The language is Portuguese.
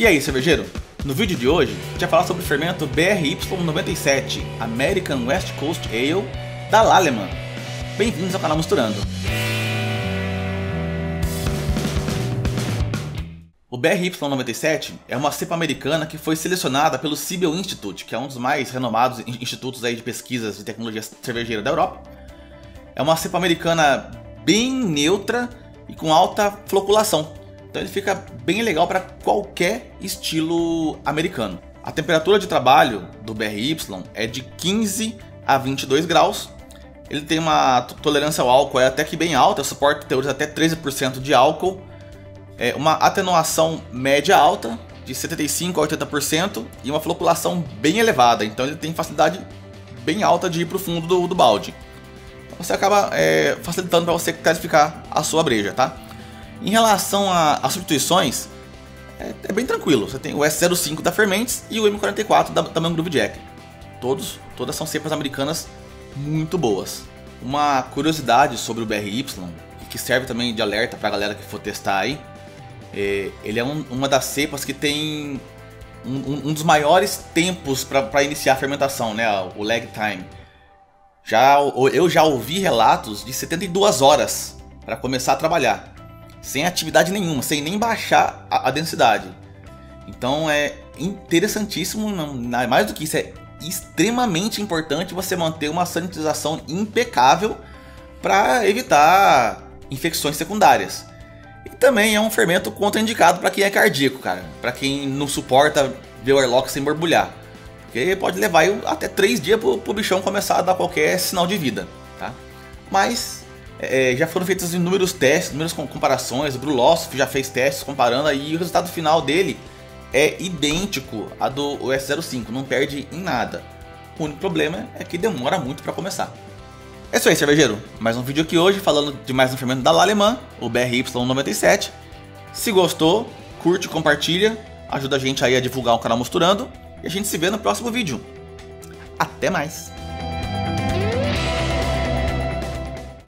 E aí, cervejeiro? No vídeo de hoje, a gente vai falar sobre o fermento BRY 97, American West Coast Ale, da Lallemand. Bem-vindos ao canal Mosturando. O BRY 97 é uma cepa americana que foi selecionada pelo CIBEL Institute, que é um dos mais renomados institutos aí de pesquisas de tecnologia cervejeira da Europa. É uma cepa americana bem neutra e com alta floculação. Então ele fica bem legal para qualquer estilo americano. A temperatura de trabalho do BRY é de 15 a 22 graus. Ele tem uma tolerância ao álcool até que bem alta, suporta teores até 13% de álcool. É uma atenuação média alta, de 75% a 80%, e uma floculação bem elevada. Então ele tem facilidade bem alta de ir para o fundo do balde. Então você acaba facilitando para você classificar a sua breja, tá? Em relação às substituições, é bem tranquilo. Você tem o S05 da Fermentes e o M44 da grupo Jack. Todas são cepas americanas muito boas. Uma curiosidade sobre o BRY, que serve também de alerta para a galera que for testar aí, ele é uma das cepas que tem um dos maiores tempos para iniciar a fermentação, né? O lag time. Eu já ouvi relatos de 72 horas para começar a trabalhar. Sem atividade nenhuma, sem nem baixar a densidade. Então é interessantíssimo, mais do que isso, é extremamente importante você manter uma sanitização impecável para evitar infecções secundárias. E também é um fermento contraindicado para quem é cardíaco, cara, para quem não suporta ver o airlock sem borbulhar, porque pode levar até 3 dias pro bichão começar a dar qualquer sinal de vida, tá? Mas já foram feitos inúmeros testes, inúmeras comparações. O Bruloss já fez testes comparando aí, e o resultado final dele é idêntico a do S05, não perde em nada. O único problema é que demora muito para começar. É isso aí, cervejeiro. Mais um vídeo aqui hoje falando de mais um fermento da Lallemand, o BRY 97. Se gostou, curte, compartilha, ajuda a gente aí a divulgar o canal Mosturando, e a gente se vê no próximo vídeo. Até mais!